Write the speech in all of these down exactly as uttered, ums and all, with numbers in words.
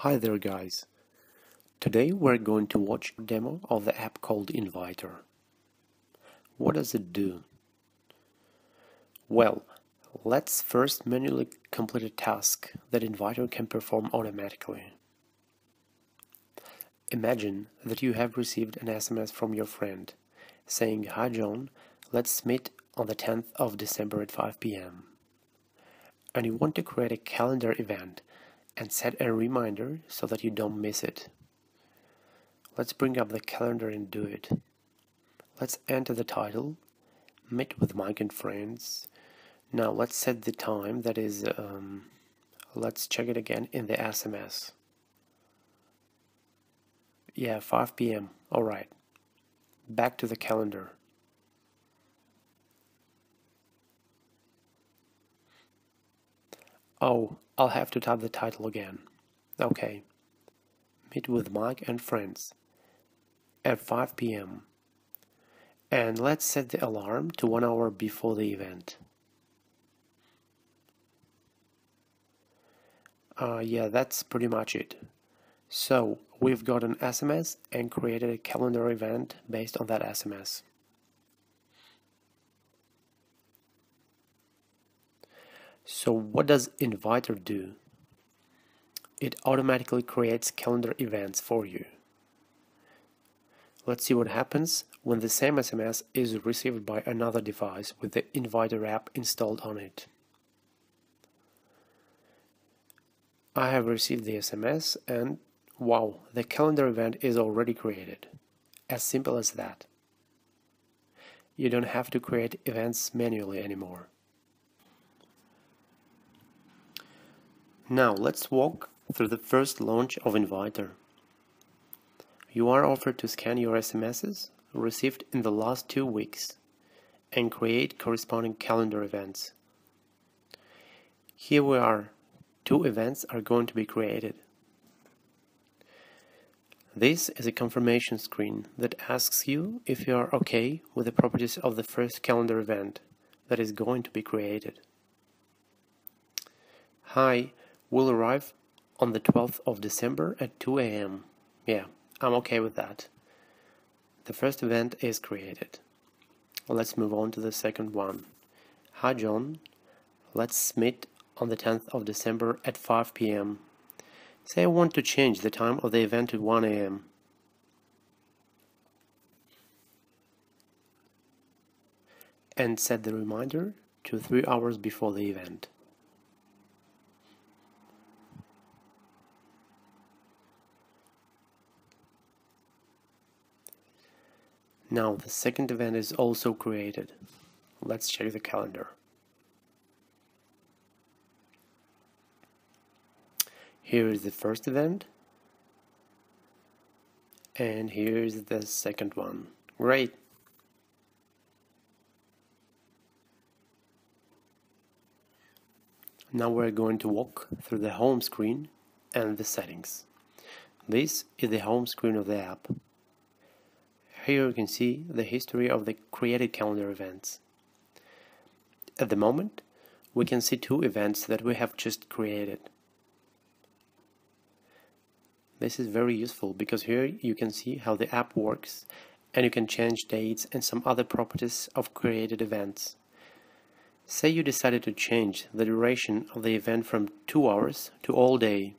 Hi there guys, today we're going to watch a demo of the app called Inviter. What does it do? Well, let's first manually complete a task that Inviter can perform automatically. Imagine that you have received an S M S from your friend saying, "Hi John, let's meet on the tenth of December at five p m" and you want to create a calendar event and set a reminder so that you don't miss it. Let's bring up the calendar and do it. Let's enter the title, "Meet with Mike and Friends." Now let's set the time, that is, um, let's check it again in the S M S. Yeah, five p m Alright, back to the calendar. Oh, I'll have to type the title again. Okay. Meet with Mike and Friends at five p m And let's set the alarm to one hour before the event. Uh, yeah, that's pretty much it. So, we've got an S M S and created a calendar event based on that S M S. So what does Inviter do? It automatically creates calendar events for you. Let's see what happens when the same S M S is received by another device with the Inviter app installed on it. I have received the S M S and wow, the calendar event is already created. As simple as that. You don't have to create events manually anymore. Now let's walk through the first launch of Inviter. You are offered to scan your S M Ses received in the last two weeks and create corresponding calendar events. Here we are, two events are going to be created. This is a confirmation screen that asks you if you are okay with the properties of the first calendar event that is going to be created. Hi. We'll arrive on the twelfth of December at two a m Yeah, I'm okay with that. The first event is created. Let's move on to the second one. Hi John, let's meet on the tenth of December at five p m Say I want to change the time of the event to one a m and set the reminder to three hours before the event. Now the second event is also created. Let's check the calendar. Here is the first event. And here is the second one. Great! Now we're going to walk through the home screen and the settings. This is the home screen of the app. Here you can see the history of the created calendar events. At the moment, we can see two events that we have just created. This is very useful because here you can see how the app works and you can change dates and some other properties of created events. Say you decided to change the duration of the event from two hours to all day.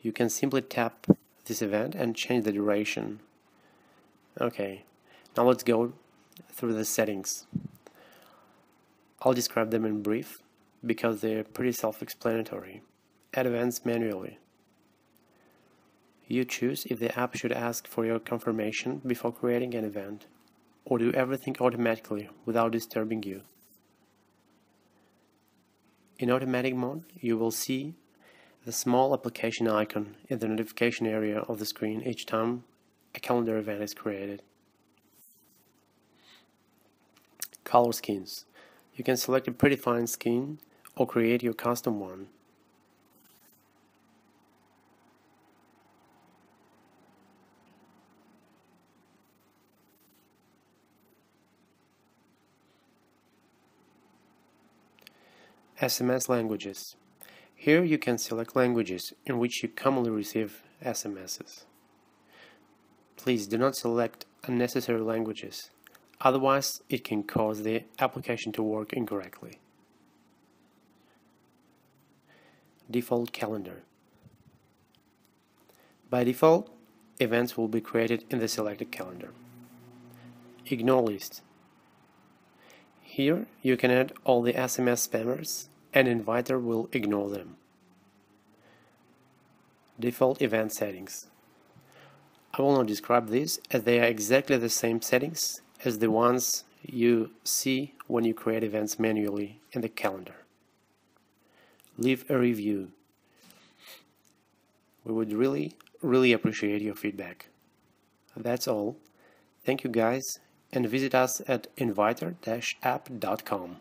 You can simply tap this event and change the duration. Okay, now let's go through the settings. I'll describe them in brief because they're pretty self-explanatory. Add events manually. You choose if the app should ask for your confirmation before creating an event or do everything automatically without disturbing you. In automatic mode, you will see the small application icon in the notification area of the screen each time a calendar event is created. Color schemes. You can select a predefined scheme or create your custom one. S M S languages. Here you can select languages in which you commonly receive S M Ses. Please do not select unnecessary languages, otherwise it can cause the application to work incorrectly. Default calendar. By default, events will be created in the selected calendar. Ignore list. Here you can add all the S M S spammers and Inviter will ignore them. Default event settings. I will not describe these as they are exactly the same settings as the ones you see when you create events manually in the calendar. Leave a review. We would really, really appreciate your feedback. That's all. Thank you guys, and visit us at inviter dash app dot com.